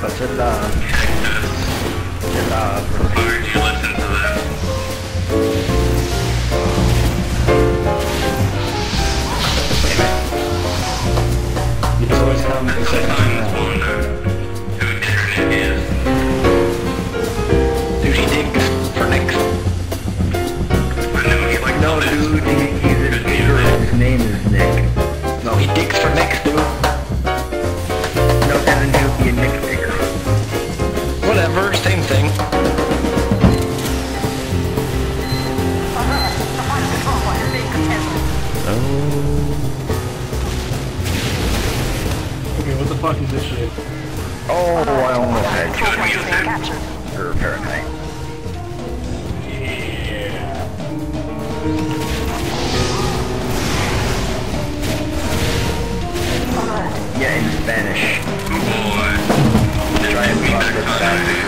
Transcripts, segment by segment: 可真的，真的不容易。 What the fuck is this shit? Oh, I almost had you. You're paranoid. Yeah. Yeah, in Spanish. Oh boy. Try and talk in Spanish.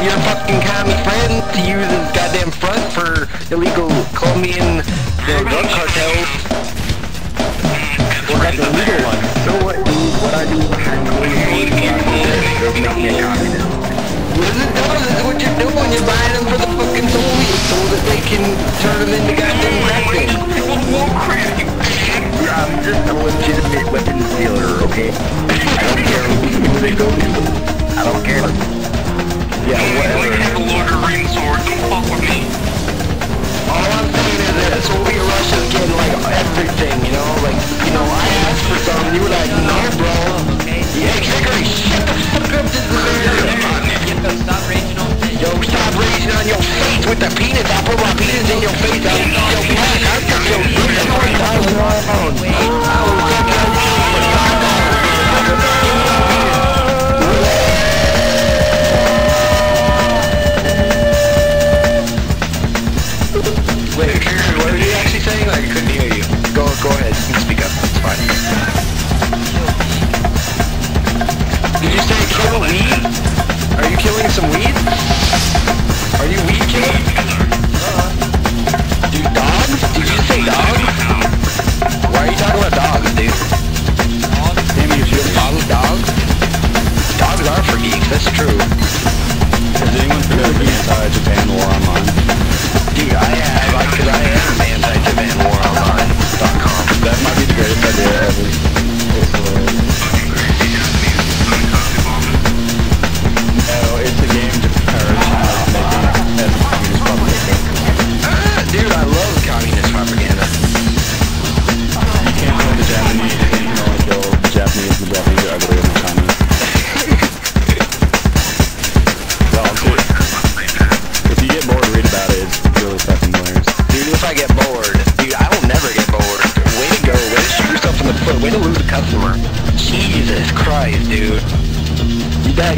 Your fucking commie friends to use as goddamn front for illegal Colombian drug cartels. Well, that's illegal one. So what, dude? What I do behind the scenes is make me a communist. What it does is what you're doing. You're buying them for the fucking Soviets so that they can turn them into goddamn weapons. I'm just a legitimate weapons dealer, okay? I don't care who they go to. I don't care. Yeah, whatever. You have a Lord of the Rings sword, don't fuck with me. All I'm saying is that Soviet Russia's getting, like, everything, you know? Like, you know, I asked for something, you were like, no, bro. Yeah, exactly. Shut the fuck up, this is stop raging on me. Yo, stop raging on your face with the penis. I put my penis in your face. Yo, black, I'm just your penis.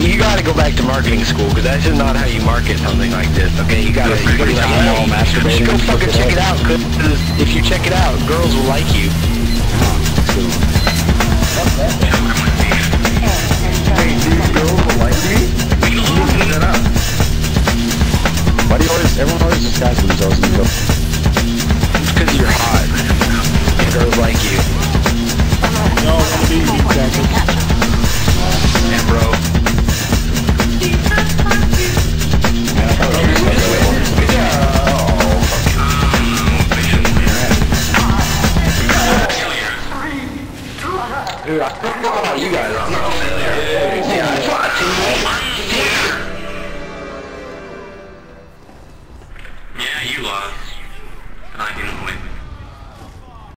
You gotta go back to marketing school, because that's just not how you market something like this, okay? You gotta be like, oh, masturbating. Go fucking check it out, because if you check it out, girls will like you. Hey, dude, girls will like me? Look that up. Why do you always, everyone always disguises themselves in the It's because you're hot. Girls like you. No, I'm gonna be exactly. Yeah, bro. Dude, I don't know about you guys, I don't know. Yeah, I